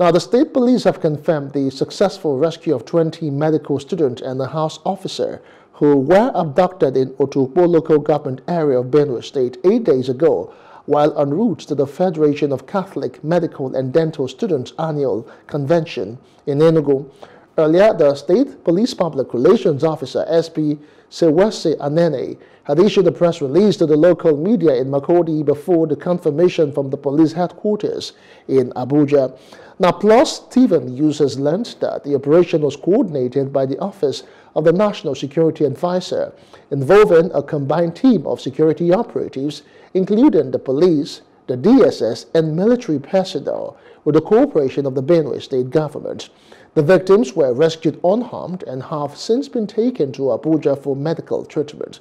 Now, the state police have confirmed the successful rescue of 20 medical students and a house officer who were abducted in Otukpo local government area of Benue State 8 days ago while en route to the Federation of Catholic Medical and Dental Students annual convention in Enugu. Earlier, the state police public relations officer, SP Sewuese Anene, had issued a press release to the local media in Makurdi before the confirmation from the police headquarters in Abuja. Now, Plus TV News has learned that the operation was coordinated by the Office of the National Security Advisor, involving a combined team of security operatives, including the police, the DSS, and military personnel, with the cooperation of the Benue State government. The victims were rescued unharmed and have since been taken to Abuja for medical treatment.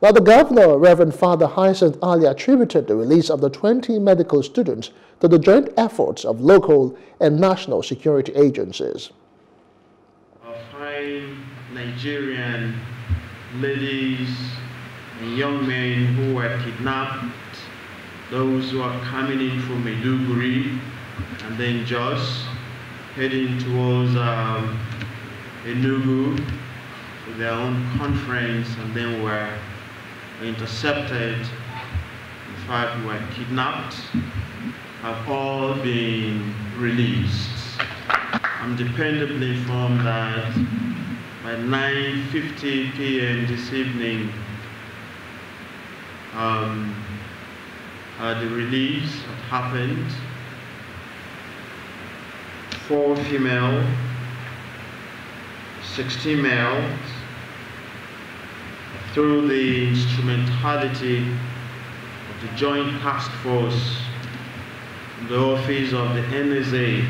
Now, the governor, Reverend Father Hyacinth Alia, attributed the release of the 20 medical students to the joint efforts of local and national security agencies. Our fine Nigerian ladies and young men who were kidnapped, those who are coming in from Meduguri and then Jos, heading towards Enugu for their own conference, and then were intercepted, in fact were kidnapped, have all been released. I'm dependably informed that by 9:50 p.m. this evening, the release had happened. 4 female, 16 males, through the instrumentality of the Joint Task Force, the Office of the NSA,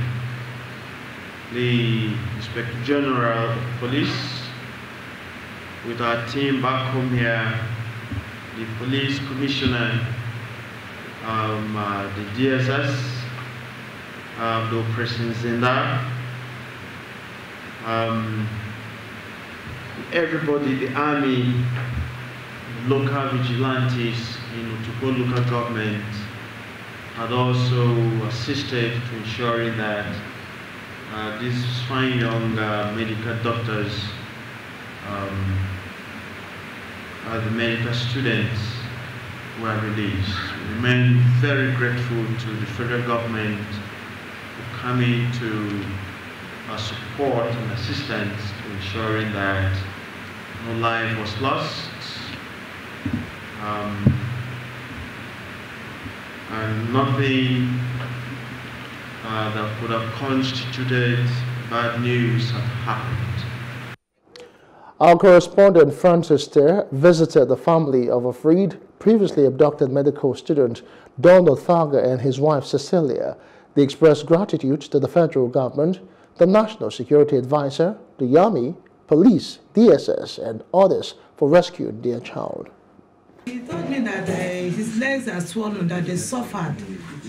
the Inspector General of Police, with our team back home here, the Police Commissioner, the DSS, the persons in that, everybody, the army, local vigilantes in Otukpo local government had also assisted to ensuring that these fine young medical doctors, the medical students, were released. We remain very grateful to the federal government coming to support and assistance to ensuring that no life was lost, and nothing that could have constituted bad news had happened. Our correspondent Francisca visited the family of a freed, previously abducted medical student, Donald Thaga, and his wife Cecilia. They expressed gratitude to the federal government, the National Security Advisor, the YAMI, police, DSS, and others for rescuing their child. He told me that his legs are swollen, that they suffered,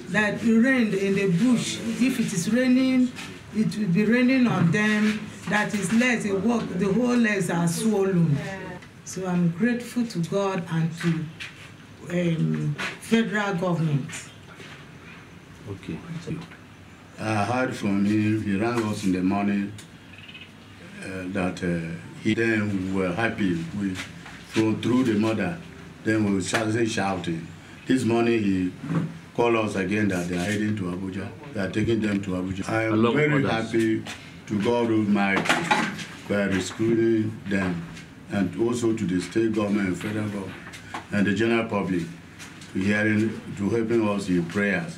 that it rained in the bush. If it is raining, it will be raining on them, that his legs, the whole legs are swollen. So I'm grateful to God and to federal government. Okay. I heard from him, he rang us in the morning that he then we were happy. We flowed through the mother, then we were shouting. This morning he called us again that they are heading to Abuja. They are taking them to Abuja. I am very happy to go to my rescuing them, and also to the state government, federal government, and the general public to helping us in prayers.